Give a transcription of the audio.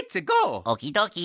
Let's go. Okie dokie.